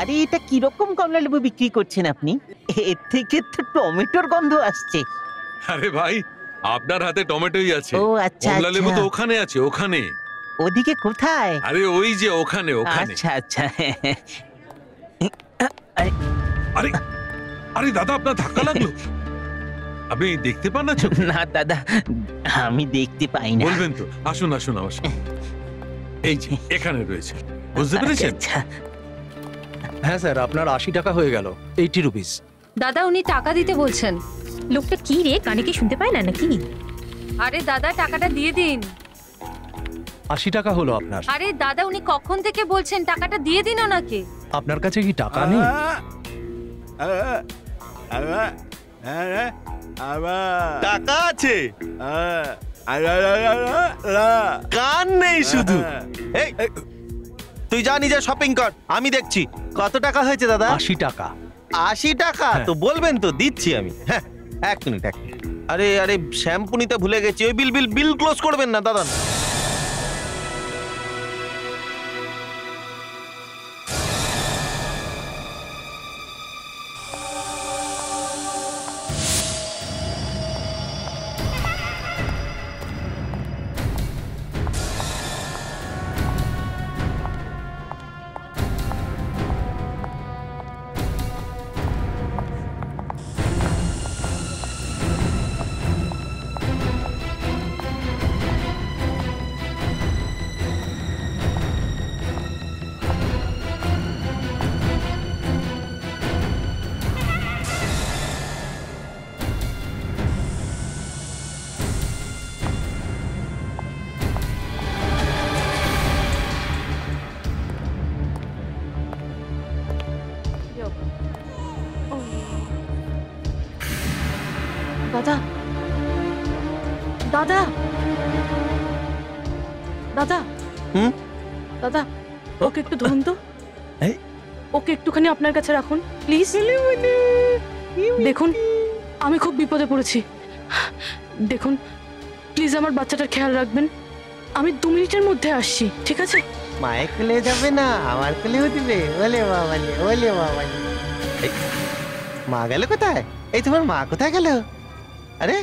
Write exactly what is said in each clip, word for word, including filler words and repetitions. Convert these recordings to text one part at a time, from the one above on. अरे এটা কি রকম কমলা লেবু বিক্রি করছেন আপনি? এর থেকে তো টমেটোর গন্ধ আসছে। আরে ভাই আপনার হাতে টমেটোই আছে। ও আচ্ছা, কমলা লেবু তো ওখানে আছে। ওখানে? ওদিকে কোথায়? আরে ওই যে ওখানে ওখানে। আচ্ছা আচ্ছা। আরে আরে আরে দাদা আপনার ধাক্কা লাগলো। আপনি দেখতে পান না? না দাদা আমি দেখতে পাই না। বলবেন তো? আসুন আসুন আসুন। এই যে এখানে রয়েছে, বুঝতে পেরেছেন? আচ্ছা হ্যাঁ স্যার, আপনার আশি টাকা হয়ে গেল। আশি রুপিস দাদা, উনি টাকা দিতে বলছেন। লোকটা কি রে, কানে কি শুনতে পায় না নাকি? আরে দাদা টাকাটা দিয়ে দিন। আশি টাকা হলো আপনার। আরে দাদা উনি কখন থেকে বলছেন টাকাটা দিয়ে দিন ওনাকে। আপনার কাছে কি টাকা নেই? টাকা আছে, কান নেই শুধু। তুই যা নিজে শপিং কর, আমি দেখছি। কত টাকা হয়েছে দাদা? আশি টাকা। আশি টাকা তো বলবেন তো, দিচ্ছি আমি। হ্যাঁ এক মিনিট এক মিনিট। আরে আরে শ্যাম্পু নিতে ভুলে গেছি। ওই বিল বিল বিল ক্লোজ করবেন না দাদা। দাদা দাদা হুম দাদা ওকে একটু ধরুন তো। এই ওকে একটুখানি আপনার কাছে রাখুন প্লিজ। দেখুন আমি খুব বিপদে পড়েছি, দেখুন প্লিজ আমার বাচ্চাটার খেয়াল রাখবেন। আমি দু মিনিটের মধ্যে আসছি, ঠিক আছে? মায়ের কোলে যাবে না, আমার কোলেও দিবে। ওলে বাবা ওলে বাবা, মা গেল কোথায়? এই তোমার মা কোথায় গেল? আরে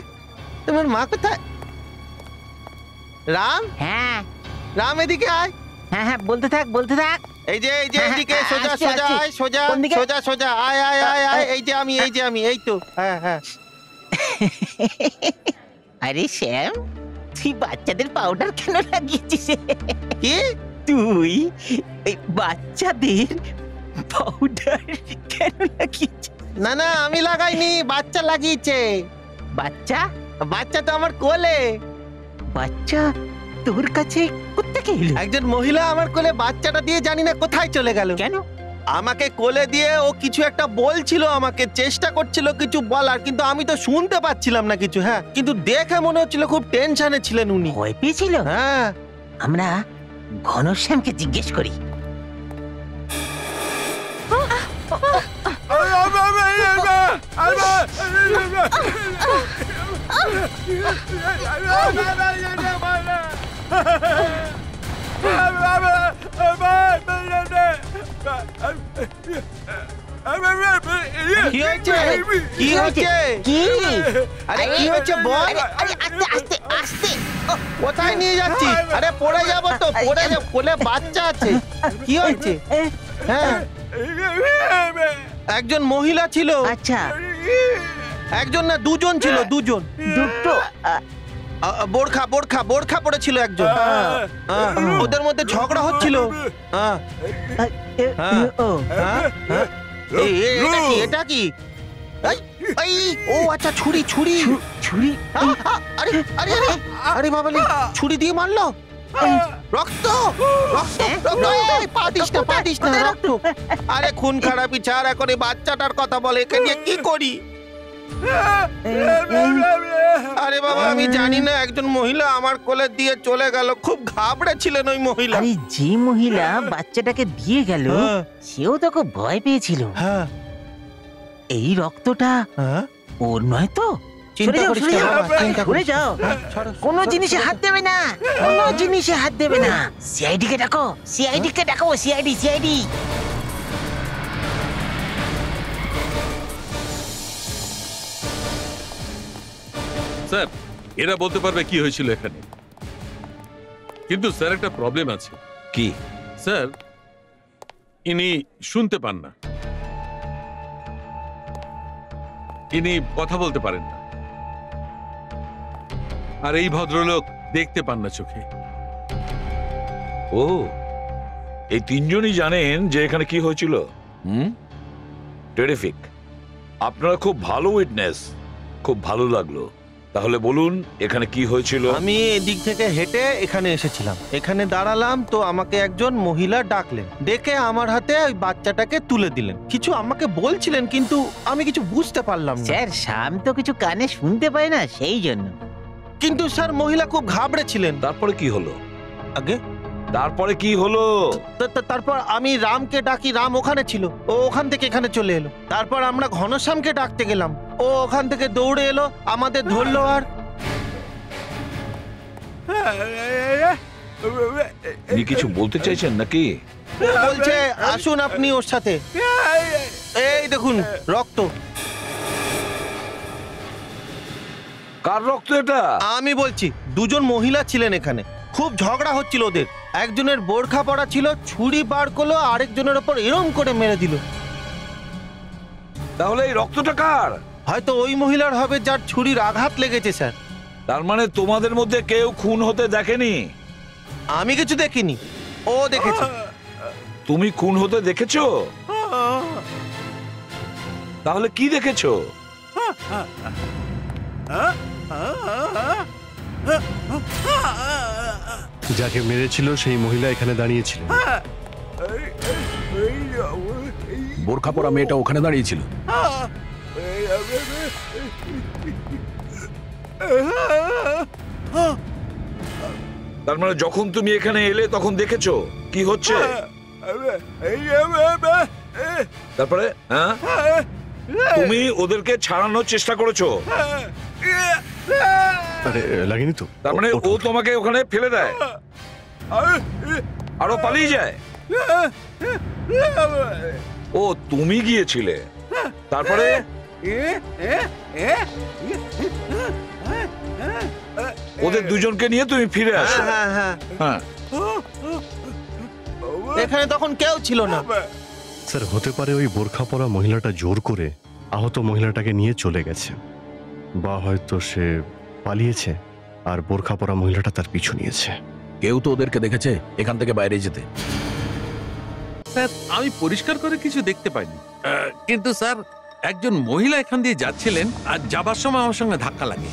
তোমার মা কোথায়? রাম? হ্যাঁ রাম এদিকে আয়। হ্যাঁ হ্যাঁ বলতে থাক বলতে থাক। এই যে এই যে এদিকে সোজা সোজা আয়, সোজা সোজা সোজা আয় আয় আয় আয়। এই যে আমি এই যে আমি এই তো। হ্যাঁ হ্যাঁ। আরে শ্যাম তুই বাচ্চাদের পাউডার কেন লাগিয়েছিস? কি তুই এই বাচ্চাদের পাউডার কেন লাগিয়েছিস? না না আমি লাগাইনি, বাচ্চা লাগিয়েছে। বাচ্চা? বাচ্চা তো আমার কোলে। বাচ্চা তোর কাছে কোত্থেকে এলো? একজন মহিলা আমার কোলে বাচ্চাটা দিয়ে জানি না কোথায় চলে গেল। কেন? আমাকে কোলে দিয়ে ও কিছু একটা বলছিল, আমাকে চেষ্টা করছিল কিছু বলার, কিন্তু আমি তো শুনতে পাচ্ছিলাম না কিছু। হ্যাঁ কিন্তু দেখে মনে হচ্ছিল খুব টেনশনে ছিলেন উনি, ভয় পেয়েছিল। হ্যাঁ আমরা ঘনশ্যামকে জিজ্ঞেস করি। কোথায় নিয়ে যাচ্ছি? আরে পড়ে যাবো তো, পড়ে যাবো। কোলে বাচ্চা আছে, কি হয়েছে? হ্যাঁ একজন মহিলা ছিল। আচ্ছা একজন না দুজন ছিল? দুজন। দুটো? বোরখা বোরখা বোরখা পড়েছিল একজন, ওদের মধ্যে ঝগড়া হচ্ছিল। এটা কি? ও আচ্ছা ছুরি ছুরি ছুরি। আরে আরে আরে বাবা ছুরি দিয়ে মারলো। রক্ত রক্ত রক্ত। আরে খুন খারাপি ছাড়া করে বাচ্চাটার কথা বলে, একে নিয়ে কি করি? আরে বাবা আমি জানি না, একজন মহিলা আমার কোলে দিয়ে চলে গেল। খুব ঘাবড়ে ছিলেন ওই মহিলা। আরে যে মহিলা বাচ্চাটাকে দিয়ে গেল সেও তো খুব ভয় পেয়েছিল। এই রক্তটা ওর নয় তো? কোন জিনিসে হাত দেবে না, কোন জিনিসে হাত দেবে না। সিআইডি কে ডাকো, সিআইডি কে ডাকো। সিআইডি সিআইডি স্যার এরা বলতে পারবে কি হয়েছিল এখানে। কিন্তু স্যার একটা প্রবলেম আছে। কি স্যার? ইনি শুনতে পান না, ইনি কথা বলতে পারেন না, আর এই ভদ্রলোক দেখতে পান না চোখে। ও, এই তিনজনই জানেন যে এখানে কি হয়েছিল। Hmm, terrific. আপনারা খুব ভালো উইটনেস, খুব ভালো লাগলো। তাহলে বলুন এখানে কি হয়েছিল। আমি এদিক থেকে হেঁটে এখানে এসেছিলাম, এখানে দাঁড়ালাম, তো আমাকে একজন মহিলা ডাকলেন, ডেকে আমার হাতে ওই বাচ্চাটাকে তুলে দিলেন। কিছু আমাকে বলছিলেন কিন্তু আমি কিছু বুঝতে পারলাম না স্যার। শাম তো কিছু কানে শুনতে পায় না সেই জন্য। কিন্তু স্যার মহিলা খুব ঘাবড়ে ছিলেন। তারপরে কি হলো? আগে তারপরে কি হলো? তারপর আমি রামকে ডাকি, রাম ওখানে ছিল, ও ওখান থেকে এখানে চলে এলো। তারপর আমরা ঘনশ্যামকে ডাকতে গেলাম, ও ওখান থেকে দৌড়ে এলো, আমাদের ধরলো। আর আপনি কিছু বলতে চাইছেন নাকি? বলছে আসুন আপনি ওর সাথে। এই দেখুন রক্ত। কার রক্ত এটা? আমি বলছি, দুজন মহিলা ছিলেন এখানে, খুব ঝগড়া হচ্ছিল ওদের। একজনের বোরখা পরা ছিল, ছুরি বার করলো, আরেকজনের উপর এরম করে মেরে দিল। তাহলে এই রক্তটা কার? হয়তো ওই মহিলার হবে যার ছুরির আঘাত লেগেছে স্যার। তার মানে তোমাদের মধ্যে কেউ খুন হতে দেখেনি? আমি কিছু দেখিনি, ও দেখেছে। তুমি খুন হতে দেখেছো? তাহলে কি দেখেছো? যাকে মেরেছিল সেই মহিলা এখানে দাঁড়িয়েছিল, বোরখা পরা মেয়েটা ওখানে দাঁড়িয়েছিল। তার মানে যখন তুমি এখানে এলে তখন দেখেছো কি হচ্ছে। তারপরে তুমি ওদেরকে ছাড়ানোর চেষ্টা করেছো। আরে লাগেনি তো। তার মানে ও তোমাকে ওখানে ফেলে দেয় আর ও পালিয়ে যায়। ও তুমি গিয়েছিলে, তারপরে ওদের দুজনকে নিয়ে তুমি ফিরে আসো। হ্যাঁ, এখানে তখন কেউ ছিল না স্যার। হতে পারে ওই বোরখা পরা মহিলাটা জোর করে আহত মহিলাটাকে নিয়ে চলে গেছে, বা হয়তো সে পালিয়েছে আর বোরখা পরা মহিলাটা তার পিছু নিয়েছে। কেউ তো ওদেরকে দেখেছে এখান থেকে বাইরে যেতে। স্যার আমি পরিষ্কার করে কিছু দেখতে পাইনি, কিন্তু স্যার একজন মহিলা এখান দিয়ে যাচ্ছিলেন আর যাবার সময় আমার সঙ্গে ধাক্কা লাগে।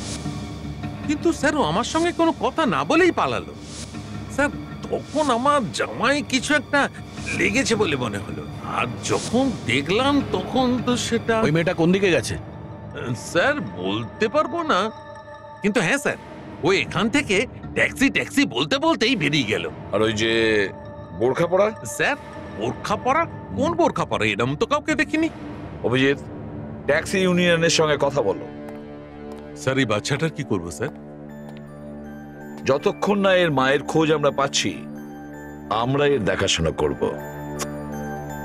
কিন্তু স্যার ও আমার সঙ্গে কোনো কথা না বলেই পালালো স্যার। তখন আমার জামাই কিছু একটা লেগেছে বলে মনে হলো, আর যখন দেখলাম তখন তো সেটা। ওই মেয়েটা কোন দিকে গেছে স্যার বলতে পারবো না, কিন্তু হ্যাঁ স্যার ও এখান থেকে ট্যাক্সি ট্যাক্সি বলতে বলতেই বেরিয়ে গেল। আর ওই যে বোরখা পরা স্যার, বোরখা পরা? কোন বোরখা পরা? এরকম তো কাউকে দেখিনি। অভিজিৎ, ট্যাক্সি ইউনিয়নের সঙ্গে কথা বলো। স্যার এই বাচ্চাটার কি করবো স্যার? যতক্ষণ না এর মায়ের খোঁজ আমরা পাচ্ছি আমরা এর দেখাশোনা করব।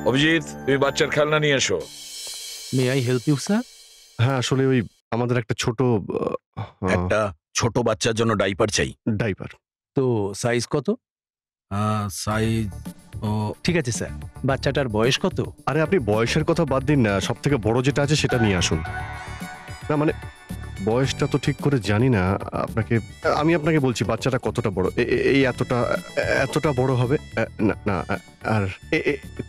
অভিজিৎ তুমি বাচ্চার খেলনা নিয়ে এসো। May I help you sir? হ্যাঁ, আসলে ওই আমাদের একটা ছোট একটা ছোট বাচ্চার জন্য ডাইপার চাই। ডাইপার তো সাইজ কত? সাইজ ও ঠিক আছে স্যার। বাচ্চাটার বয়স কত? আরে আপনি বয়সের কথা বাদ দিন না, সব থেকে বড় যেটা আছে সেটা নিয়ে আসুন। না মানে বয়সটা তো ঠিক করে জানি না আপনাকে। আমি আপনাকে বলছি বাচ্চাটা কতটা বড়। এই এতটা এতটা বড় হবে না, না আর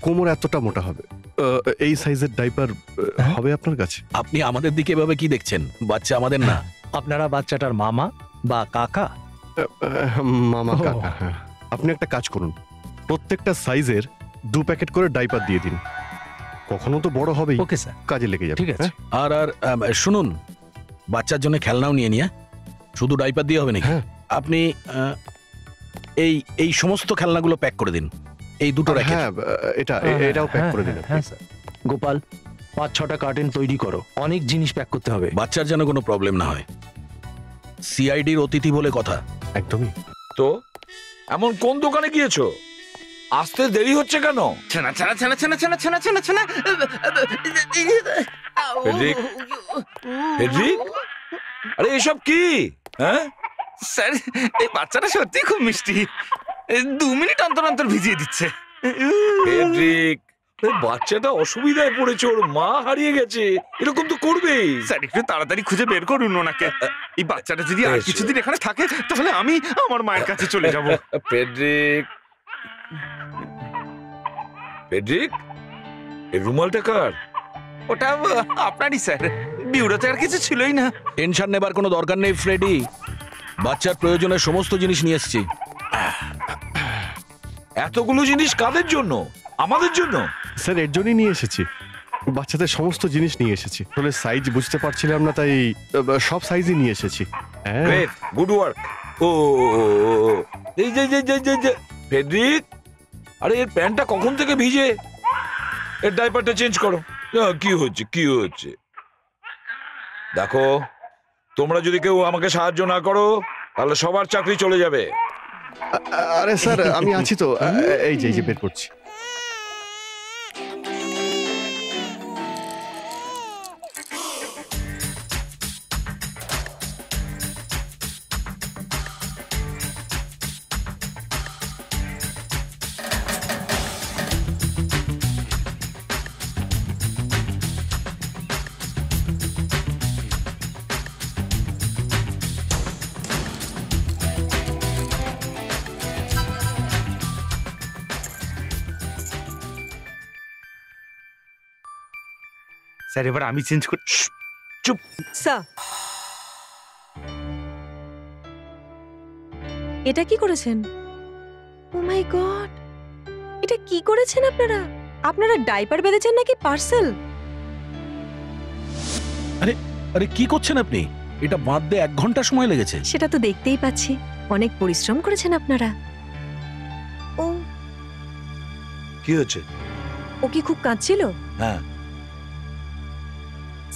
কোমর এতটা মোটা হবে। এই সাইজের ডাইপার হবে আপনার কাছে? আপনি আমাদের দিকে এভাবে কি দেখছেন? বাচ্চা আমাদের না। আপনারা বাচ্চাটার মামা বা কাকা? মামা কাকা। আপনি একটা কাজ করুন, প্রত্যেকটা সাইজের দু প্যাকেট করে ডাইপার দিয়ে দিন। কখনো তো বড় হবেই। ওকে স্যার, কাজে লেগে যাবে। ঠিক আছে। আর আর শুনুন, বাচ্চার জন্য খেলনাও নিয়ে নিয়ে। শুধু ডাইপার দিয়ে হবে নাকি? আপনি এই এই সমস্ত খেলনাগুলো প্যাক করে দিন, এই দুটো রেখে। হ্যাঁ এটা এটাও প্যাক করে দিন। হ্যাঁ স্যার। গোপাল, পাঁচ ছটা কার্টেন তৈরি করো, অনেক জিনিস প্যাক করতে হবে। বাচ্চার যেন কোনো প্রবলেম না হয়, সিআইডির অতিথি বলে কথা। একদমই তো। এমন কোন দোকানে গিয়েছো? আসতে দেরি হচ্ছে কেন? ছানা ছানা ছানা ছানা ছানা ছানা ছানা ছানা। ফেডরিক, ফেডরিক, अरे ये सब की হ্যাঁ স্যার এই বাচ্চাটা সত্যি খুব মিষ্টি दो মিনিট অন্তর অন্তর ভিজিয়ে দিচ্ছে পেড্রিক এই বাচ্চাটা অসুবিধায় পড়েছে ওর মা হারিয়ে গেছে এরকম তো করবেই স্যার একটু তাড়াতাড়ি খুঁজে বের করুন ওনাকে এই বাচ্চাটা যদি আর কিছুদিন এখানে থাকে তাহলে আমি আমার মায়ের কাছে চলে যাব পেড্রিক পেড্রিক এই রুমালটা কার ওটা আপনারই স্যার বিউরোতে আর কিছু ছিলই না টেনশন নেবার কোনো দরকার নেই ফ্রেডি বাচ্চার প্রয়োজনে সমস্ত জিনিস নিয়ে এসেছি এতগুলো জিনিস কাদের জন্য আমাদের জন্য স্যার এর জন্যই নিয়ে এসেছি বাচ্চাদের সমস্ত জিনিস নিয়ে এসেছি তাহলে সাইজ বুঝতে পারছিলাম না তাই সব সাইজই নিয়ে এসেছি গ্রেট গুড ওয়ার্ক ও এই যে যে যে যে ফ্রেডরিক আরে এর প্যান্টটা কখন থেকে ভিজে এর ডাইপারটা চেঞ্জ করো কি হচ্ছে কি হচ্ছে দেখো তোমরা যদি কেউ আমাকে সাহায্য না করো তাহলে সবার চাকরি চলে যাবে আরে স্যার আমি আছি তো এই যে এই যে বের করছি अरे बार आमी चेंज कर चुप सर এটা কি করেছেন ও মাই গড এটা কি করেছেন আপনারা আপনারা ডাইপার বেঁধেছেন নাকি পার্সেল আরে আরে কি করছেন আপনি এটা বাঁধতে এক ঘন্টা সময় লেগেছে সেটা তো দেখতেই পাচ্ছি অনেক পরিশ্রম করেছেন আপনারা ও কি হচ্ছে ও কি খুব কাঁদছিল হ্যাঁ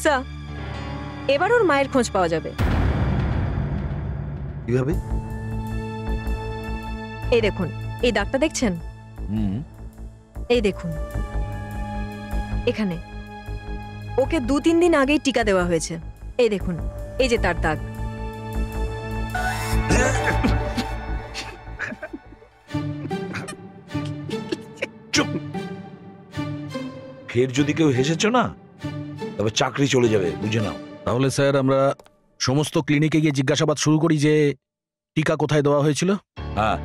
सर, এবার ওর মায়ের খোঁজ পাওয়া যাবে। কিভাবে? এই দেখুন, এই দাগটা দেখছেন? হুম। এই দেখুন। এখানে। ওকে দু তিন দিন আগেই টিকা দেওয়া হয়েছে। এই দেখুন, এই যে তার দাগ। চুপ। ফের যদি কেউ হেসেছো না? তবে চাকরি চলে যাবে বুঝে নাও তাহলে স্যার আমরা সমস্ত ক্লিনিকে গিয়ে জিজ্ঞাসাবাদ শুরু করি যে টিকা কোথায় দেওয়া হয়েছিল হ্যাঁ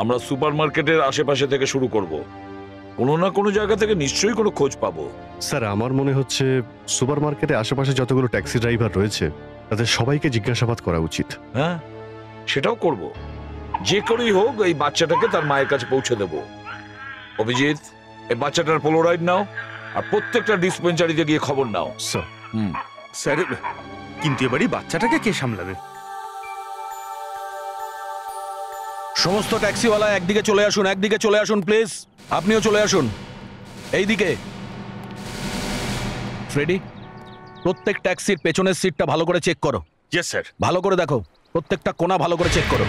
আমরা সুপারমার্কেটের আশেপাশে থেকে শুরু করব কোনো না কোনো জায়গা থেকে নিশ্চয়ই কোনো খোঁজ পাবো স্যার আমার মনে হচ্ছে সুপারমার্কেটের আশেপাশে যতগুলো ট্যাক্সি ড্রাইভার রয়েছে তাদের সবাইকে জিজ্ঞাসাবাদ করা উচিত হ্যাঁ সেটাও করব যে করেই হোক এই বাচ্চাটাকে তার মায়ের কাছে পৌঁছে দেব অভিজিৎ এই বাচ্চাটার পোলোরাইড নাও প্রত্যেকটা ডিসপেন্সারিতে গিয়ে খবর নাও স্যার হুম স্যার কিন্তু এবারে বাচ্চাটাকে কে সামলাবে সমস্ত ট্যাক্সিওয়ালা একদিকে চলে আসুন একদিকে চলে আসুন প্লিজ আপনিও চলে আসুন এইদিকে ফ্রেডি প্রত্যেক ট্যাক্সির পেছনের সিটটা ভালো করে চেক করো यस স্যার ভালো করে দেখো প্রত্যেকটা কোণা ভালো করে চেক করো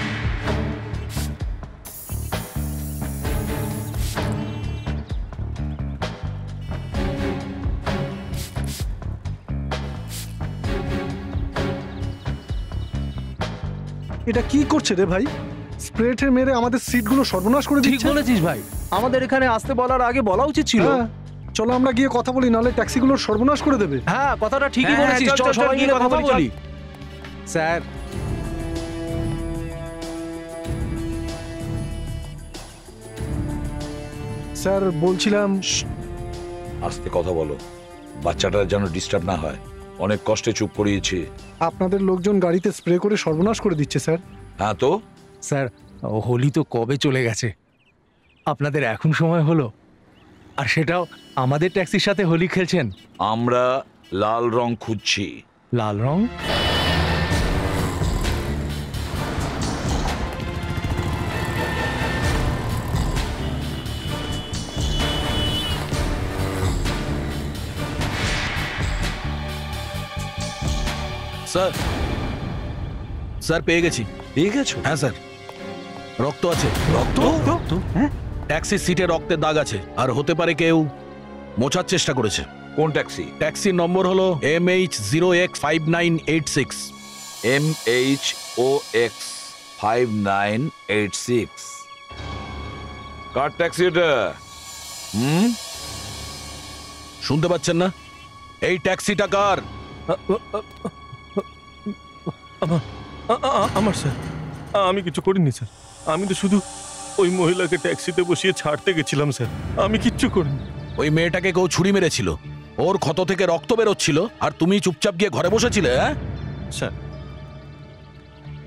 এটা কি করছে রে ভাই স্প্রেটে মেরে আমাদের সিটগুলো সর্বনাশ করে দিচ্ছে ঠিক বলেছিস ভাই আমাদের এখানে আসতে বলার আগে বলা উচিত ছিল চলো আমরা গিয়ে কথা বলি নালে ট্যাক্সিগুলো সর্বনাশ করে দেবে হ্যাঁ কথাটা ঠিকই বলেছিস চল সবাই গিয়ে কথা বলি স্যার স্যার বলছিলাম আস্তে কথা বলো বাচ্চাটার যেন ডিস্টার্ব না হয় অনেক কষ্টে চুপ করিয়েছি আপনাদের লোকজন গাড়িতে স্প্রে করে সর্বনাশ করে দিচ্ছে স্যার হ্যাঁ তো স্যার হোলি তো কবে চলে গেছে আপনাদের এখন সময় হলো আর সেটাও আমাদের ট্যাক্সির সাথে হোলি খেলছেন আমরা লাল রং খুঁজছি লাল রং স্যার স্যার পেয়ে গেছি পেয়ে গেছো হ্যাঁ স্যার রক্ত আছে রক্ত রক্ত হ্যাঁ ট্যাক্সি সিটে রক্তের দাগ আছে আর হতে পারে কেউ মোছার চেষ্টা করেছে কোন ট্যাক্সি ট্যাক্সি নম্বর হলো M H zero X five nine eight six M H O X five nine eight six. Car taxi এটা? হুম, শুনতে পাচ্ছেন না? এই ট্যাক্সিটা কার? আমার স্যার, আমি কিছু করিনি স্যার। আমি তো শুধু ওই মহিলাকে ট্যাক্সিতে বসিয়ে ছাড়তে গেছিলাম স্যার। আমি কিচ্ছু করিনি। ওই মেয়েটাকে কেউ ছুরি মেরেছিল, ওর ক্ষত থেকে রক্ত বেরোচ্ছিল, আর তুমি চুপচাপ গিয়ে ঘরে বসেছিলে? হ্যাঁ স্যার,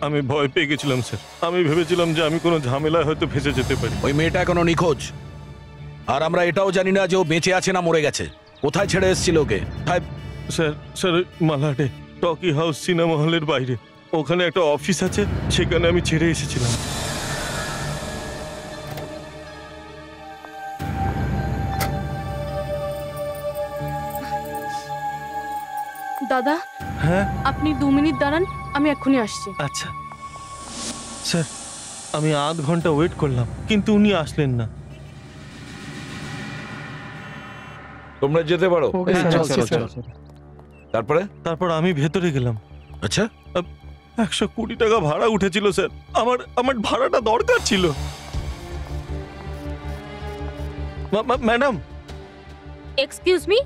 আমি ভয় পেয়ে গেছিলাম স্যার। আমি ভেবেছিলাম যে আমি কোনো ঝামেলায় হয়তো ফেঁসে যেতে পারি। ওই মেয়েটা এখনো নিখোঁজ, আর আমরা এটাও জানি না যে ও বেঁচে আছে না মরে গেছে। কোথায় ছেড়ে এসেছিল ওকে? স্যার স্যার মালাডে টকি হাউস সিনেমা হলের বাইরে, ওখানে একটা অফিস আছে, সেখানে আমি ছেড়ে এসেছিলাম। দাদা, হ্যাঁ আপনি দু মিনিট দাঁড়ান, আমি এক্ষুনি আসছি। আচ্ছা স্যার, আমি আধ ঘন্টা ওয়েট করলাম, কিন্তু উনি আসলেন না। তোমরা যেতে পারো। তারপরে তারপর আমি ভেতরে গেলাম। আচ্ছা, একশো কুড়ি টাকা ভাড়া উঠেছিল স্যার। আমার আমার ভাড়াটা দরকার ছিল। ম্যাডাম, এক্সকিউজ মি,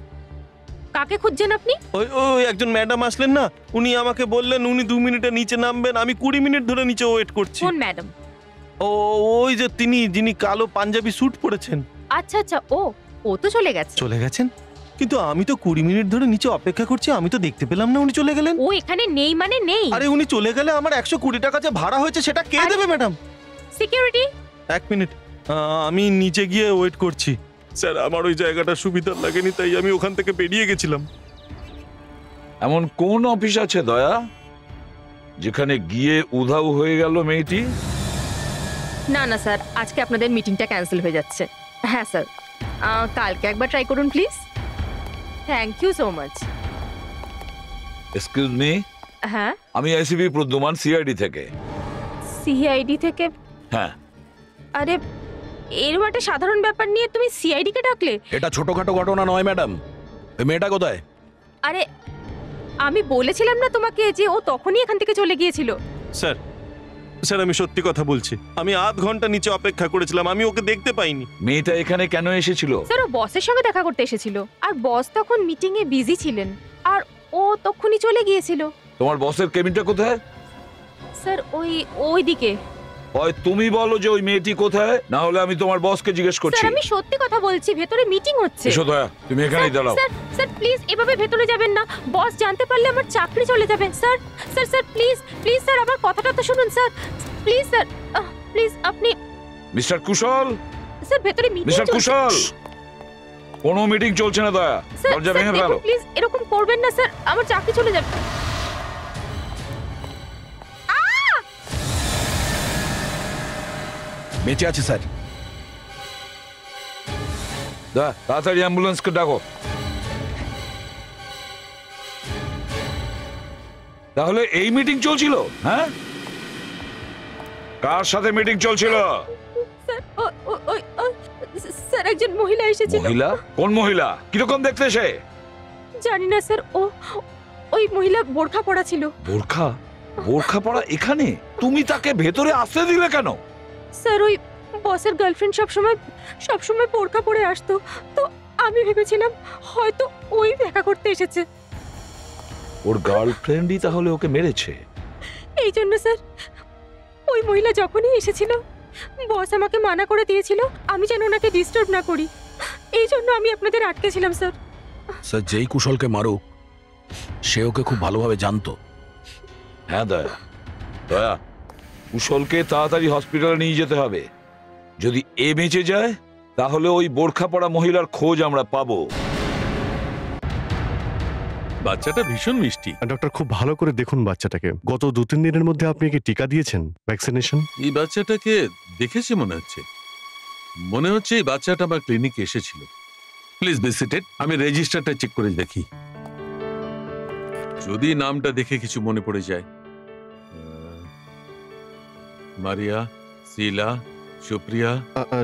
কাকে খুঁজছেন আপনি? ওই ওই একজন ম্যাডাম আসলেন না, উনি আমাকে বললেন উনি দু মিনিটে নিচে নামবেন। আমি কুড়ি মিনিট ধরে নিচে ওয়েট করছি। কোন ম্যাডাম? ও ওই যে তিনি, যিনি কালো পাঞ্জাবি স্যুট পরেছেন। আচ্ছা আচ্ছা, ও ও তো চলে গেছে। চলে গেছেন? কিন্তু আমি তো কুড়ি মিনিট ধরে নিচে অপেক্ষা করছি, আমি তো দেখতে পেলাম না উনি চলে গেলেন। ও এখানে নেই মানে নেই। আরে উনি চলে গেলে আমার একশো কুড়ি টাকা যে ভাড়া হয়েছে সেটা কে দেবে ম্যাডাম? সিকিউরিটি। এক মিনিট, আমি নিচে গিয়ে ওয়েট করছি। স্যার, আমার ওই জায়গাটা সুবিধার লাগেনি, তাই আমি ওখান থেকে বেরিয়ে গেছিলাম। এমন কোন অফিস আছে দয়া যেখানে গিয়ে উধাও হয়ে গেল মেয়েটি? না না স্যার, আজকে আপনাদের মিটিংটা ক্যান্সেল হয়ে যাচ্ছে। হ্যাঁ স্যার, কালকে একবার ট্রাই করুন please. Thank you so much. Excuse me. হ্যাঁ, আমি আইসিবি প্রদ্যুমান, সিআইডি থেকে। সিআইডি থেকে? হ্যাঁ। আরে এরকম একটা সাধারণ ব্যাপার নিয়ে তুমি সিআইডি কে ডাকলে? এটা ছোটখাটো ঘটনা নয় ম্যাডাম। ওই মেয়েটা কোথায়? আরে আমি বলেছিলাম না তোমাকে যে ও তখনই এখান থেকে চলে গিয়েছিল। স্যার স্যার, আমি সত্যি কথা বলছি। আমি আধ ঘন্টা নিচে অপেক্ষা করেছিলাম, আমি ওকে দেখতে পাইনি। মেয়েটা এখানে কেন এসেছিল? স্যার, ও বসের সঙ্গে দেখা করতে এসেছিল, আর বস তখন মিটিং এ বিজি ছিলেন, আর ও তখনই চলে গিয়েছিল। তোমার বসের কেবিনটা কোথায়? স্যার ওই ওই দিকে। হয় তুমি বলো যে ওই মেয়েটি কোথায়, না হলে আমি তোমার বসকে জিজ্ঞেস করছি। স্যার আমি সত্যি কথা বলছি, ভেতরে মিটিং হচ্ছে। এসো দয়া, তুমি এখানেই দাঁড়াও। স্যার স্যার প্লিজ এভাবে ভেতরে যাবেন না, বস জানতে পারলে আমার চাকরি চলে যাবে। Sir sir sir please please sir, আমার কথাটা তো শুনুন স্যার। প্লিজ স্যার, প্লিজ আপনি। মিস্টার কুশল। স্যার ভেতরে মিটিং চলছে। মিস্টার কুশল, কোনো মিটিং চলছে না দয়া, দরজা ভেঙে ফেলো। প্লিজ এরকম করবেন না স্যার, আমার চাকরি চলে যাবে। বেঁচে আছে স্যার। দা তাড়াতাড়ি অ্যাম্বুলেন্সকে ডাকো। তাহলে এই মিটিং চলছিল? হ্যাঁ, কার সাথে মিটিং চলছিল? স্যার ওই স্যার একজন মহিলা এসেছিল। মহিলা? কোন মহিলা? কিরকম দেখতে সে? জানি না স্যার, ও ওই মহিলা বোরখা পরা ছিল। বোরখা? বোরখা পরা এখানে? তুমি তাকে ভেতরে আসতে দিলে কেন? স্যার ওই বসের গার্লফ্রেন্ড সব সময় সব সময় বোরখা পরে আসতো, তো আমি ভেবেছিলাম হয়তো ওই দেখা করতে এসেছে। ওর গার্লফ্রেন্ডই তাহলে ওকে মেরেছে? এই জন্য স্যার। ওই মহিলা যখনই এসেছিল বস আমাকে মানা করে দিয়েছিল আমি যেন ওনাকে ডিস্টার্ব না করি, এই জন্য আমি আপনাদের আটকেছিলাম স্যার। স্যার যেই কুশলকে মারুক, সে ওকে খুব ভালোভাবে জানতো। হ্যাঁ দয়া, দয়া কুশলকে তাড়াতাড়ি হসপিটালে নিয়ে যেতে হবে। যদি এ বেঁচে যায় তাহলে ওই বোরখা পরা মহিলার খোঁজ আমরা পাবো। বাচ্চাটা ভীষণ মিষ্টি। ডক্টর খুব ভালো করে দেখুন বাচ্চাটাকে। গত দু তিন দিনের মধ্যে আপনি কি টিকা দিয়েছেন, ভ্যাকসিনেশন? এই বাচ্চাটাকে দেখেছি মনে হচ্ছে, মনে হচ্ছে এই বাচ্চাটা আমার ক্লিনিকে এসেছিল। প্লিজ বি সিটেড, আমি রেজিস্টারটা চেক করে দেখি। যদি নামটা দেখে কিছু মনে পড়ে যায়। মারিয়া, শিলা, সুপ্রিয়া।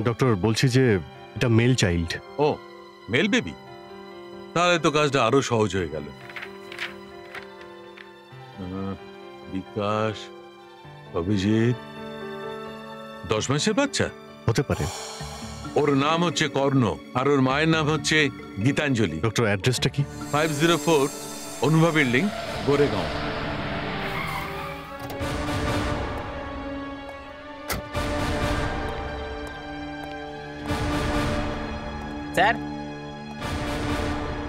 ডক্টর বলছি যে এটা মেল চাইল্ড। ও মেল বেবি, তাহলে তো কাজটা আরো সহজ হয়ে গেল। বিকাশ অভিজিৎ দশ মাসের বাচ্চা হতে পারে। ওর নাম হচ্ছে কর্ণ আর ওর মায়ের নাম হচ্ছে গীতাঞ্জলি। ডক্টর অ্যাড্রেসটা কি? পাঁচ শূন্য চার অনুভা বিল্ডিং, গোরেগাঁও। স্যার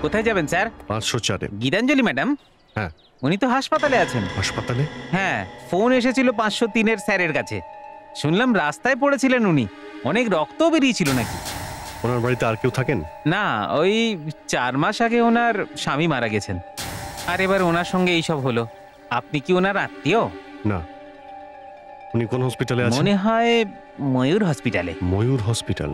কোথায় যাবেন স্যার? পাঁচশো চারে। গীতাঞ্জলি ম্যাডাম? হ্যাঁ, উনি তো হাসপাতালে আছেন। হাসপাতালে? হ্যাঁ, ফোন এসেছিল পাঁচশো তিন এর স্যারের কাছে। শুনলাম রাস্তায় পড়েছিলেন উনি, অনেক রক্ত বেরিয়েছিল নাকি। ওনার বাড়িতে আর কেউ থাকেন না? ওই চার মাস আগে ওনার স্বামী মারা গেছেন, আর এবার ওনার সঙ্গে এইসব হলো। আপনি কি ওনার আত্মীয়? না। উনি কোন হসপিটালে আছেন? মনে হয় ময়ূর হসপিটালে। Mayur hospital?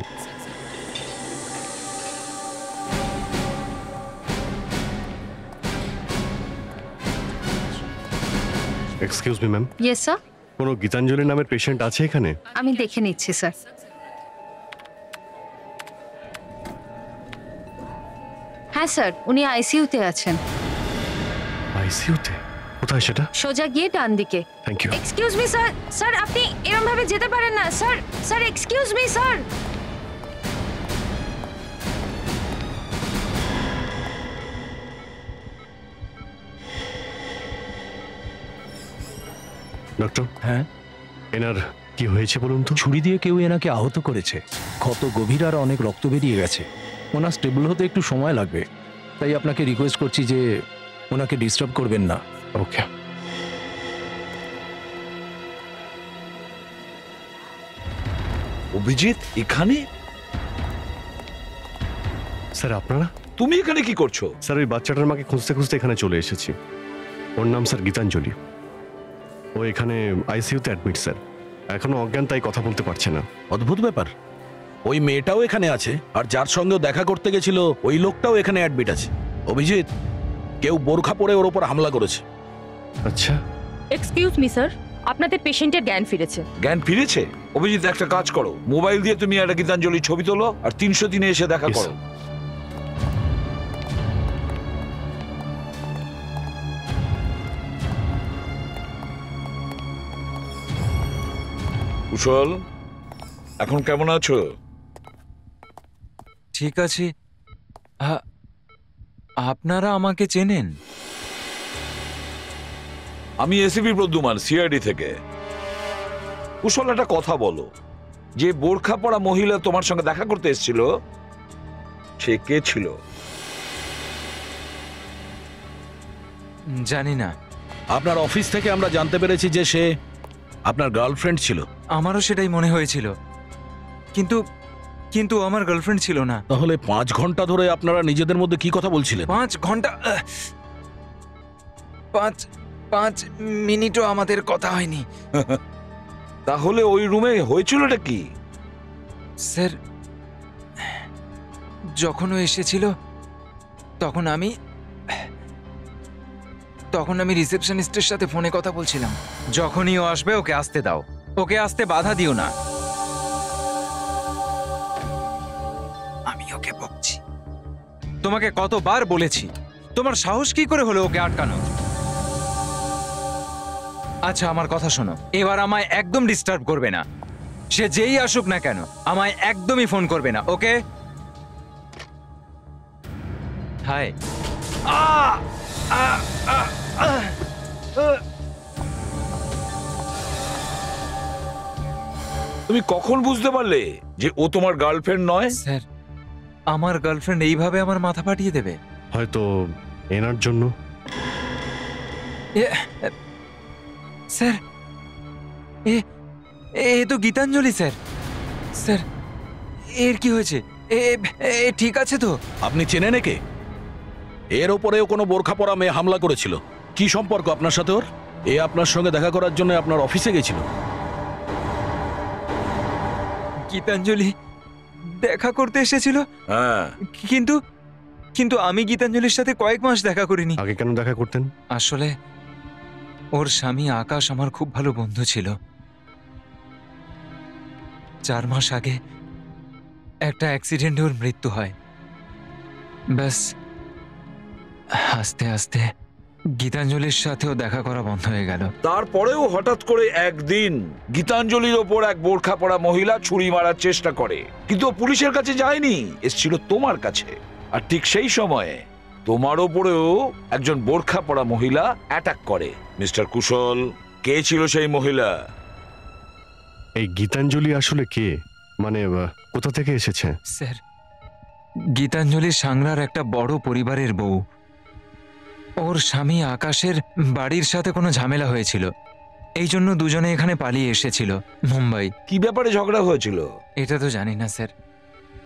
Excuse me ma'am. Yes sir. কোনো গীতাঞ্জলি নামের পেশেন্ট আছে এখানে? আমি দেখে নিচ্ছি স্যার। হ্যাঁ স্যার, উনি আইসিইউতে আছেন। আইসিইউতে? কোথায় সেটা? সোজা গিয়ে ডান দিকে। Thank you. Excuse me sir. Sir আপনি এরকম ভাবে যেতে পারেন না sir. Sir excuse me sir. Doctor? হ্যাঁ। এনার কি হয়েছে বলুন তো? ছুরি দিয়ে কেউ এনাকে আহত করেছে, ক্ষত গভীর আর অনেক রক্ত বেরিয়ে গেছে। ওনার স্টেবল হতে একটু সময় লাগবে, তাই আপনাকে রিকোয়েস্ট করছি যে ওনাকে ডিস্টার্ব করবেন না। ওকে। অভিজিৎ এখানে? স্যার আপনারা? তুমি এখানে কি করছো? স্যার ওই বাচ্চাটার মাকে খুঁজতে খুঁজতে এখানে চলে এসেছি। ওর নাম স্যার গীতাঞ্জলি। ও এখানে আইসিইউতে অ্যাডমিট স্যার, এখনো অজ্ঞান, তাই কথা বলতে পারছে না। অদ্ভুত ব্যাপার, ওই মেয়েটাও এখানে আছে, আর যার সঙ্গে দেখা করতে গেছিল ওই লোকটাও এখানে অ্যাডমিট আছে। অভিজিৎ, কেউ বোরখা পরে ওর উপর হামলা করেছে। আচ্ছা। এক্সকিউজ মি স্যার, আপনাদের পেশেন্টের জ্ঞান ফিরেছে। জ্ঞান ফিরেছে? অভিজিৎ একটা কাজ করো, মোবাইল দিয়ে তুমি একটা গীতাঞ্জলির ছবি তোলো আর তিনশো দিনে এসে দেখা করো। কুশল, এখন কেমন আছো? ঠিক আছে। আপনারা আমাকে চেনেন? আমি এসিপি প্রদ্যুমান, সিআইডি থেকে। কুশল একটা কথা বলো, যে বোরখা পরা মহিলা তোমার সঙ্গে দেখা করতে এসেছিল সে কে ছিল? জানি না। আপনার অফিস থেকে আমরা জানতে পেরেছি যে সে আপনার গার্লফ্রেন্ড ছিল। আমারও সেটাই মনে হয়েছিল, কিন্তু কিন্তু আমার গার্লফ্রেন্ড ছিল না। তাহলে পাঁচ ঘন্টা ধরে আপনারা নিজেদের মধ্যে কি কথা বলছিলেন? পাঁচ ঘন্টা? পাঁচ পাঁচ মিনিটও আমাদের কথা হয়নি। তাহলে ওই রুমে হয়েছিলটা কি? স্যার যখন ও এসেছিল তখন আমি তখন আমি রিসেপশনিস্টের সাথে ফোনে কথা বলছিলাম। যখনই ও আসবে ওকে আসতে দাও, ওকে আসতে বাধা দিও না। আমি ওকে বকছি। তোমাকে কতবার বলেছি, তোমার সাহস কি করে হলো ওকে আটকানো? আচ্ছা আমার কথা শোনো, এবার আমায় একদম ডিস্টার্ব করবে না। সে যেই আসুক না কেন আমায় একদমই ফোন করবে না, ওকে? হাই। আ আ আ তুমি কখন বুঝতে পারলে যে ও তোমার গার্লফ্রেন্ড নয়? স্যার আমার গার্লফ্রেন্ড এইভাবে আমার মাথা ফাটিয়ে দেবে। হয়তো এনার জন্য। স্যার এ এ তো গীতাঞ্জলি স্যার। স্যার এর কি হয়েছে? এ ঠিক আছে তো? আপনি চেনেন একে? এর ওপরেও কোনো বোরখা পরা মেয়ে হামলা করেছিল। কি সম্পর্ক আপনার সাথে ওর? এ আপনার সঙ্গে দেখা করার জন্য আপনার অফিসে গেছিল। গীতাঞ্জলি দেখা করতে এসেছিল? হ্যাঁ। কিন্তু কিন্তু আমি গীতাঞ্জলির সাথে কয়েক মাস দেখা করিনি। আগে কেন দেখা করতেন? আসলে ওর স্বামী আকাশ আমার খুব ভালো বন্ধু ছিল। চার মাস আগে একটা অ্যাক্সিডেন্টে ওর মৃত্যু হয়। ব্যাস আস্তে আস্তে गीतांजलिर साथेও देखा करा बंध হয়ে গেল। তারপরেও হঠাৎ করে একদিন গীতাঞ্জলির ওপর এক বোরখা পরা মহিলা ছুরি মারার চেষ্টা করে, কিন্তু পুলিশের কাছে যায়নি, এসেছিল তোমার কাছে। আর ঠিক সেই সময়ে তোমার ওপরেও একজন বোরখা পরা মহিলা অ্যাটাক করে। মিস্টার কুশল, কে ছিল সেই মহিলা? এই গীতাঞ্জলি আসলে কে, মানে কোথা থেকে এসেছে? স্যার, গীতাঞ্জলি সাংরার একটা বড় পরিবারের বউ। ওর স্বামী আকাশের বাড়ির সাথে কোনো ঝামেলা হয়েছিল, এই জন্য দুজনে এখানে পালিয়ে এসেছিল মুম্বাই। কি ব্যাপারে ঝগড়া হয়েছিল এটা তো জানি না স্যার,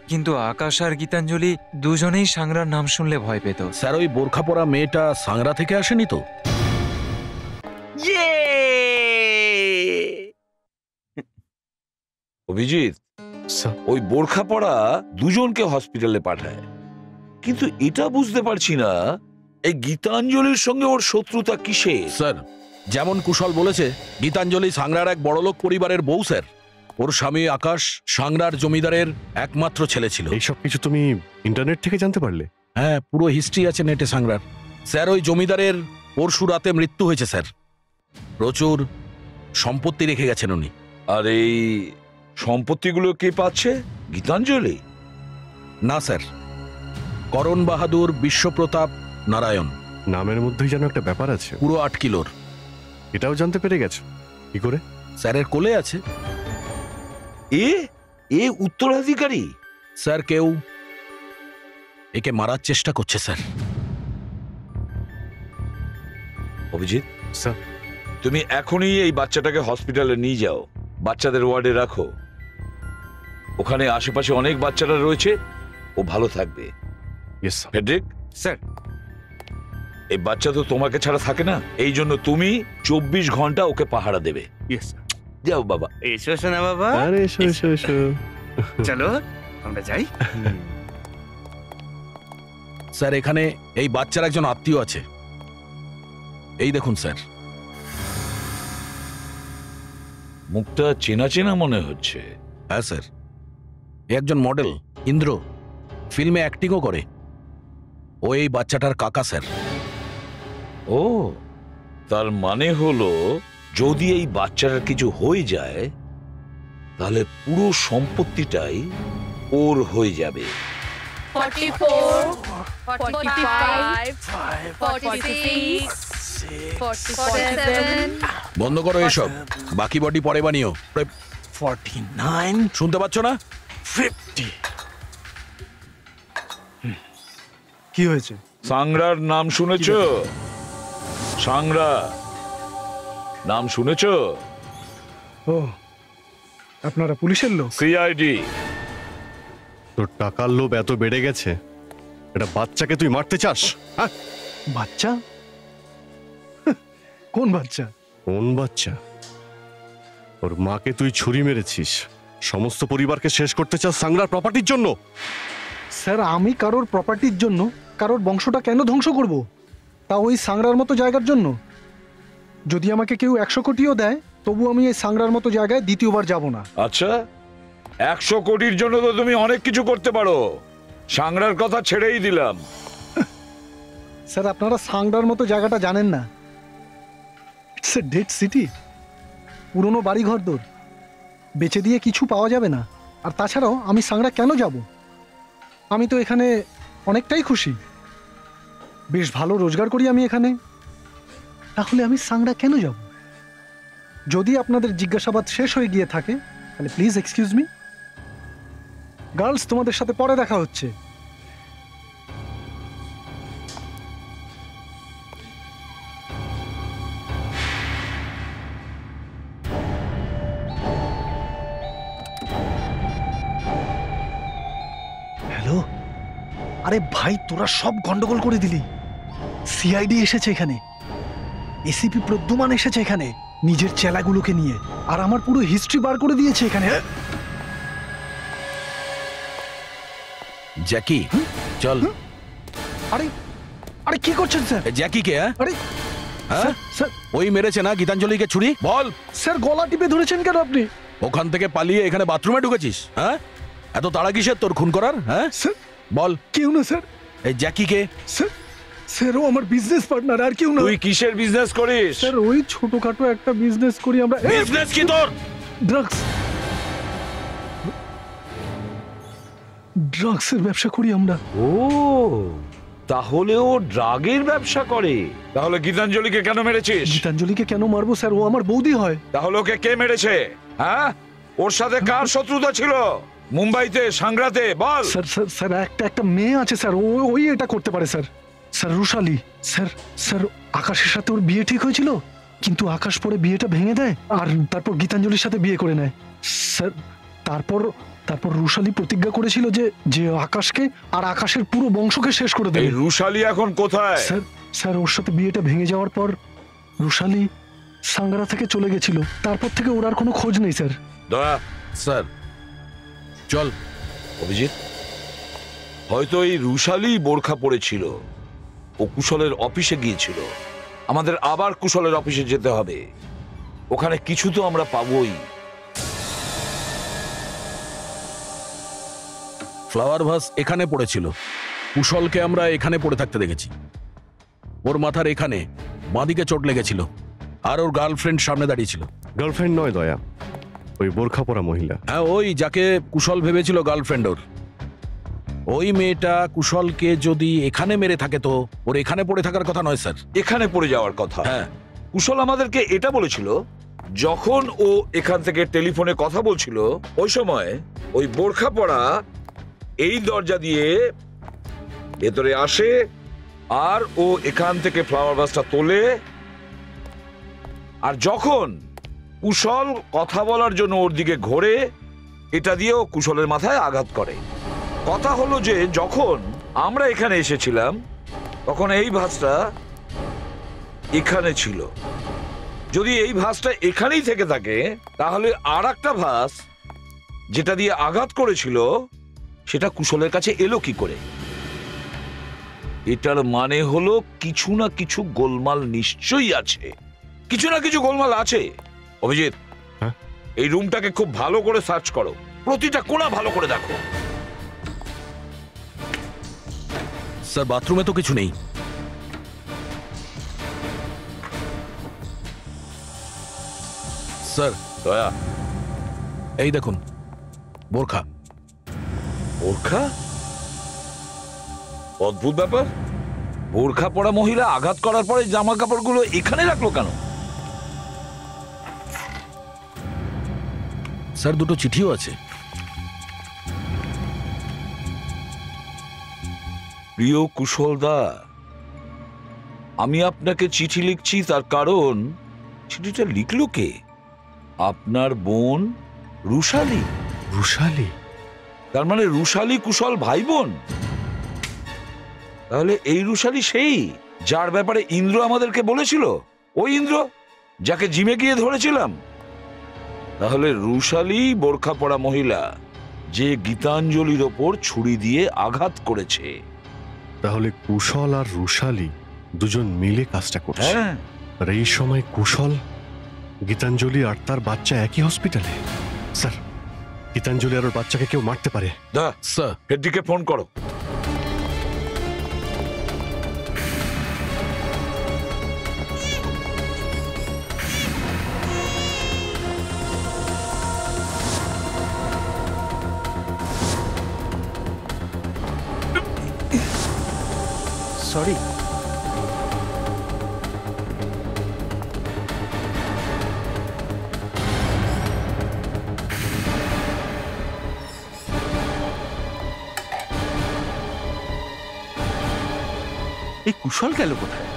কিন্তু আকাশ আর গীতাঞ্জলি দুজনেই সাংরার নাম শুনলে ভয় পেত। স্যার, ওই বোরখা পরা মেয়েটা সাংরা থেকে আসেনি তো? অভিজিৎ, ওই বোরখা পরা দুজনকে হসপিটালে পাঠায়, কিন্তু এটা বুঝতে পারছি না এই গীতাঞ্জলির সঙ্গে ওর শত্রুতা কিসে? স্যার, যেমন কুশল বলেছে, গীতাঞ্জলি সাংরার এক বড়লোক পরিবারের বউ স্যার। ওর স্বামী আকাশ সাংরার জমিদারের একমাত্র ছেলে ছিল। এইসব কিছু তুমি ইন্টারনেট থেকে জানতে পারলে? হ্যাঁ, পুরো হিস্ট্রি আছে নেটে সাংরার। স্যার, ওই জমিদারের পরশু রাতে মৃত্যু হয়েছে স্যার। প্রচুর সম্পত্তি রেখে গেছেন উনি। আর এই সম্পত্তিগুলো কে পাচ্ছে? গীতাঞ্জলি? না স্যার, করণ বাহাদুর, বিশ্বপ্রতাপ, নারায়ণ। নামের মধ্যেই যেন একটা ব্যাপার আছে। পুরো আট কিলোর। এটাও জানতে পেরে গেছো কি করে? স্যারের কোলে আছে। এ এ উত্তরাধিকারী স্যার। কেউ একে মারার চেষ্টা করছে স্যার। অভিজিৎ স্যার, তুমি এখনই এই বাচ্চাটাকে হসপিটালে নিয়ে যাও, বাচ্চাদের ওয়ার্ডে রাখো। ওখানে আশেপাশে অনেক বাচ্চারা রয়েছে, ও ভালো থাকবে। Yes sir. ফেডরিক স্যার, এই বাচ্চা তো তোমাকে ছাড়া থাকে না, এই জন্য তুমি চব্বিশ ঘন্টা ওকে পাহারা দেবে। Yes sir. যাও বাবা। এসো সোনা বাবা। আরে এসো এসো এসো, চলো আমরা যাই। স্যার, এখানে এই বাচ্চার একজন আত্মীয় আছে, এই দেখুন স্যার। মুখটা চেনা চেনা মনে হচ্ছে। হ্যাঁ স্যার, একজন মডেল, ইন্দ্র। ফিল্মে অ্যাক্টিংও করে। ও এই বাচ্চাটার কাকা স্যার। ও, তার মানে হলো যদি এই বাচ্চাটার কিছু হয়ে যায় তাহলে পুরো সম্পত্তিটাই ওর হয়ে যাবে। বন্ধ করো এসব, বাকি বডি পরে বানিও। ফর্টি নাইন, শুনতে পাচ্ছ না? ফিফটি। কি হয়েছে? সাংরার নাম শুনেছ? সাংরা নাম শুনেছ? ও, আপনারা পুলিশের লোক? C I D. তোর টাকার লোভ এত বেড়ে গেছে, এটা বাচ্চাকে তুই মারতে চাস? হ্যাঁ, বাচ্চা? কোন বাচ্চা? কোন বাচ্চা? ওর মাকে তুই ছুরি মেরেছিস, সমস্ত পরিবারকে শেষ করতে চাস সাংরার প্রপার্টির জন্য। স্যার, আমি কারোর প্রপার্টির জন্য কারোর বংশটা কেন ধ্বংস করব? তা ওই সাংরার মতো জায়গার জন্য? যদি আমাকে কেউ একশো কোটিও দেয়, তবু আমি এই সাংরার মতো জায়গায় দ্বিতীয়বার যাব না। আচ্ছা, একশো কোটির জন্য তো তুমি অনেক কিছু করতে পারো, সাংরার কথা ছেড়েই দিলাম। স্যার, আপনারা সাংরার মতো জায়গাটা জানেন না। It's a dead city. পুরনো বাড়িঘর দোর বেচে দিয়ে কিছু পাওয়া যাবে না। আর তাছাড়াও আমি সাংরা কেন যাব? আমি তো এখানে অনেকটাই খুশি, বেশ ভালো রোজগার করি আমি এখানে। তাহলে আমি সাংরা কেন যাব? যদি আপনাদের জিজ্ঞাসাবাদ শেষ হয়ে গিয়ে থাকে তাহলে প্লিজ এক্সকিউজ মি। গার্লস, তোমাদের সাথে পরে দেখা হচ্ছে। হ্যালো। আরে ভাই, তোরা সব গন্ডগোল করে দিলি। সি আই ডি এসেছে এখানে, এসিপি প্রদ্যুমান এসেছে এখানে নিজের চেলাগুলোকে নিয়ে, আর আমার পুরো হিস্ট্রি বার করে দিয়েছে এখানে। জ্যাকি, চল। আরে আরে কি করছেন স্যার? জ্যাকি কে? আরে হ্যাঁ স্যার, ওই মেরেছে না গীতাঞ্জলিকে ছুরি? বল। স্যার, গলা টিপে ধরেছেন কেন আপনি? ওখান থেকে পালিয়ে এখানে বাথরুমে ঢুকেছিস? হ্যাঁ, এত তাড়া কিসের তোর খুন করার? হ্যাঁ স্যার, বল। কেউ না স্যার। এই জ্যাকি কে? স্যার, স্যার ও আমার বিজনেস পার্টনার আর কেউ না। তুই কিসের বিজনেস করিস? স্যার ওই ছোটখাটো একটা বিজনেস করি আমরা। বিজনেস কি তোর? ড্রাগস। ড্রাগসের ব্যবসা করি আমরা। ও তাহলে ও ড্রাগের ব্যবসা করে। তাহলে গীতাঞ্জলিকে কেন মেরেছিস? গীতাঞ্জলিকে কেন মারবো স্যার, ও আমার বৌদি হয়। তাহলে ওকে কে মেরেছে? হ্যাঁ ওর সাথে কার শত্রুতা ছিল? মুম্বাইতে সাংরাতে বল। স্যার স্যার স্যার একটা একটা মেয়ে আছে স্যার, ও ওই এটা করতে পারে sir. Sir Rushali. Sir sir আকাশের সাথে ওর বিয়ে ঠিক হয়েছিল কিন্তু আকাশ পরে বিয়েটা ভেঙে দেয় আর তারপর গীতাঞ্জলির সাথে বিয়ে করে নেয় স্যার। তারপর তারপর রুশালি প্রতিজ্ঞা করেছিল যে যে আকাশকে আর আকাশের পুরো বংশকে শেষ করে দেবে। রুশালি এখন কোথায়? স্যার স্যার ওর সাথে বিয়েটা ভেঙে যাওয়ার পর রুশালি সাংরা থেকে চলে গেছিল, তারপর থেকে ওর আর কোনো খোঁজ নেই স্যার। দয়া স্যার চল। অভিজিৎ হয়তো এই রুশালি বোরখা পড়েছিল, ও কুশলের অফিসে গিয়েছিল। আমাদের আবার কুশলের অফিসে যেতে হবে, ওখানে কিছু তো আমরা পাবোই। ফ্লাওয়ার ভাস এখানে পড়েছিল, কুশলকে আমরা এখানে পড়ে থাকতে দেখেছি। ওর মাথার এখানে বাঁদিকে চোট লেগেছিল আর ওর গার্লফ্রেন্ড সামনে দাঁড়িয়ে ছিল। গার্লফ্রেন্ড নয় দয়া, ওই বোরখা পরা মহিলা। হ্যাঁ ওই যাকে কুশল ভেবেছিল গার্লফ্রেন্ড। ওর ওই মেয়েটা কুশলকে যদি এখানে মেরে থাকে তো ওর এখানে পড়ে থাকার কথা নয় স্যার, এখানে পড়ে যাওয়ার কথা। হ্যাঁ কুশল আমাদেরকে এটা বলেছিল, যখন ও এখান থেকে টেলিফোনে কথা বলছিল ওই সময় ওই বোরখা পরা এই দরজা দিয়ে ভেতরে আসে আর ও এখান থেকে ফ্লাওয়ার বাসটা তোলে। আর যখন কুশল কথা বলার জন্য ওর দিকে ঘোরে এটা দিয়ে ও কুশলের মাথায় আঘাত করে। কথা হলো যে যখন আমরা এখানে এসেছিলাম তখন এই ভাঁজটা এখানে ছিল। যদি এই ভাঁজটা এখানেই থেকে থাকে তাহলে আর একটা ভাঁজ যেটা দিয়ে আঘাত করেছিল সেটা কুশলের কাছে এলো কি করে? এটার মানে হলো কিছু না কিছু গোলমাল নিশ্চয়ই আছে, কিছু না কিছু গোলমাল আছে। অভিজিৎ এই রুমটাকে খুব ভালো করে সার্চ করো, প্রতিটা কোণা ভালো করে দেখো। স্যার বাথরুমে তো কিছু নেই। স্যার দয়া এই দেখুন বোরখা। বোরখা? অদ্ভুত ব্যাপার, বোরখা পরা মহিলা আঘাত করার পরে জামা কাপড়গুলো এখানে রাখলো কেন? স্যার দুটো চিঠিও আছে। প্রিয় কুশলদা, আমি আপনাকে চিঠি লিখছি তার কারণ চিঠিটা লিখলো কে? আপনার বোন রুশালি। রুশালি? তার মানে রুশালি কুশল ভাই বোন। তাহলে এই রুশালি সেই যার ব্যাপারে ইন্দ্র আমাদেরকে বলেছিল, ওই ইন্দ্র যাকে জিমে গিয়ে ধরেছিলাম। তাহলে রুশালি বোরখা পরা মহিলা যে গীতাঞ্জলির ওপর ছুরি দিয়ে আঘাত করেছে। তাহলে কুশল আর রুশালি দুজন মিলে কাজটা করছে। আর এই সময় কুশল, গীতাঞ্জলি আর তার বাচ্চা একই হসপিটালে। স্যার গীতাঞ্জলি আর ওর বাচ্চাকে কেউ মারতে পারে। দা স্যার এর দিকে ফোন করো। সরি এই কুশল গেল কোথায়?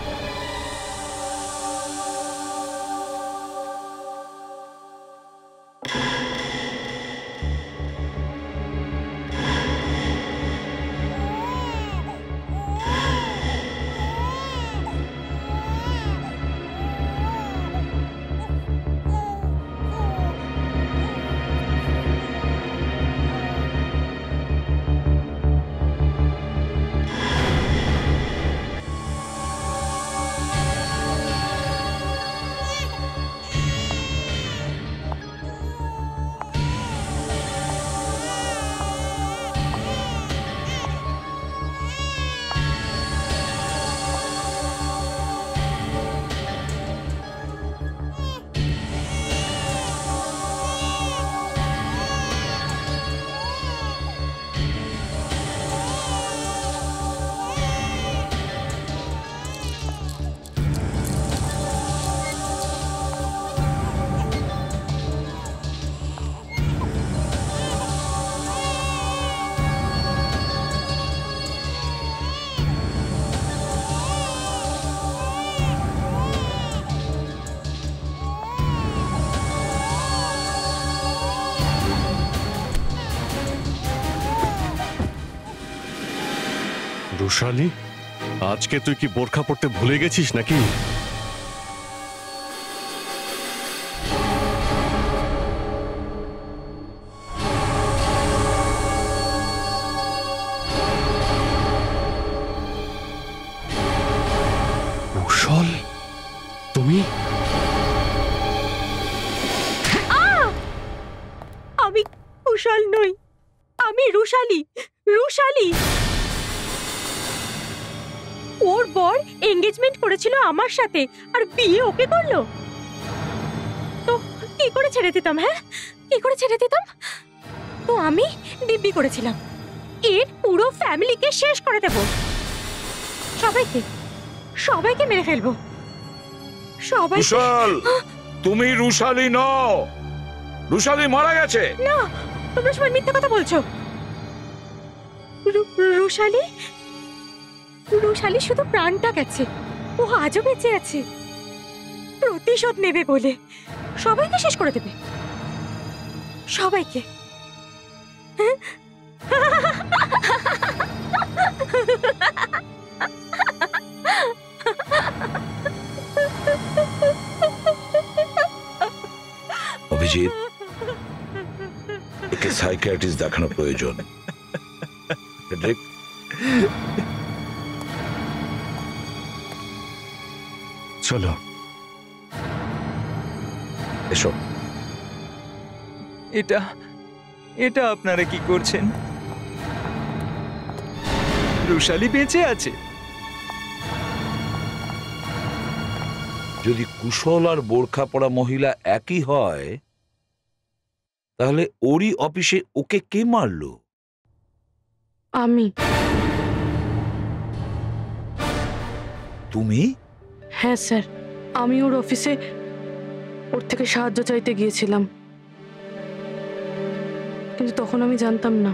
रुशाली आज के तु कि बोर्खा पड़ते भूले गेछिस नाकि मारा गेছে না তোমরা সবাই মিথ্যা কথা বলছো रुशाली रुशाली शुद्ध प्राणटा गेছে आज बेचे आछे प्रतिशोध नेबे बोले सबाइके शेष करे देबे सबाइके अभिजीत एके साइकियाट्रिस्ट देखानो प्रयोजन चलो এসো এটা এটা আপনারা কি করছেন রুশালি বেঁচে আছে যদি কুশল আর বোরখা পরা মহিলা একই হয় তাহলে ওরই অফিসে ওকে কে মারলো আমি তুমি হ্যাঁ স্যার আমি ওর অফিসে ওর থেকে সাহায্য চাইতে গিয়েছিলাম কিন্তু তখন আমি জানতাম না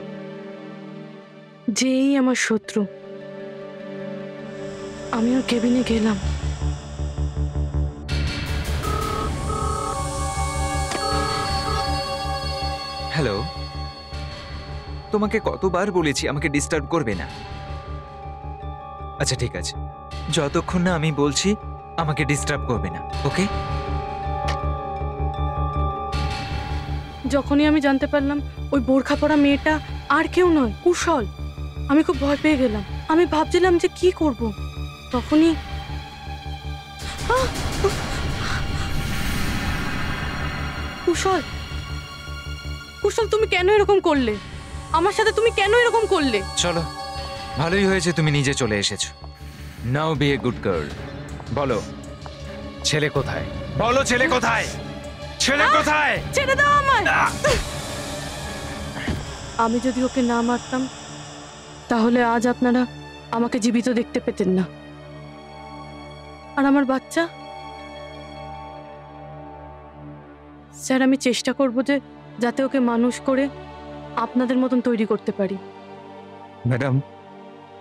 যেই আমার শত্রু আমি ওর কেবিনে গেলাম হ্যালো তোমাকে কতবার বলেছি আমাকে ডিস্টার্ব করবে না আচ্ছা ঠিক আছে যতক্ষণ না আমি বলছি আমাকে ডিস্টার্ব করবে না ওকে যখনই আমি জানতে পারলাম ওই বোরখা পরা মেয়েটা আর কেউ নয় কুশল আমি খুব ভয় পেয়ে গেলাম আমি ভাবছিলাম যে কি করব তখনই কুশল কুশল তুমি কেন এরকম করলে আমার সাথে তুমি কেন এরকম করলে চলো ভালোই হয়েছে তুমি নিজে চলে এসেছো now be a good girl বলো ছেলে কোথায় বলো ছেলে কোথায় ছেলে কোথায় ছেড়ে দাও আমায় আমি যদি ওকে না মারতাম তাহলে আজ আপনারা আমাকে জীবিত দেখতে পেতেন না আর আমার বাচ্চা স্যার আমি চেষ্টা করব যে যাতে ওকে মানুষ করে আপনাদের মতন তৈরি করতে পারি ম্যাডাম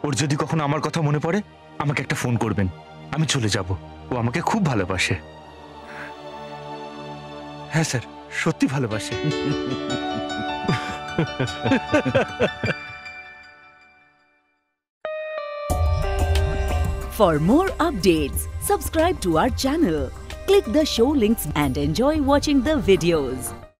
ওর যদি কখনো আমার কথা মনে পড়ে আমাকে একটা ফোন করবেন আমি চলে যাব ও আমাকে খুব ভালোবাসে হ্যাঁ স্যার সত্যি ভালোবাসে For more updates subscribe to our channel click the show links and enjoy watching the videos